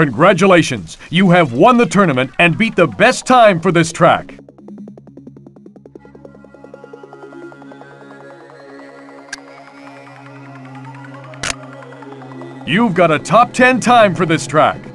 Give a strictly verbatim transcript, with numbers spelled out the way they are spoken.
Congratulations! You have won the tournament and beat the best time for this track. You've got a top ten time for this track.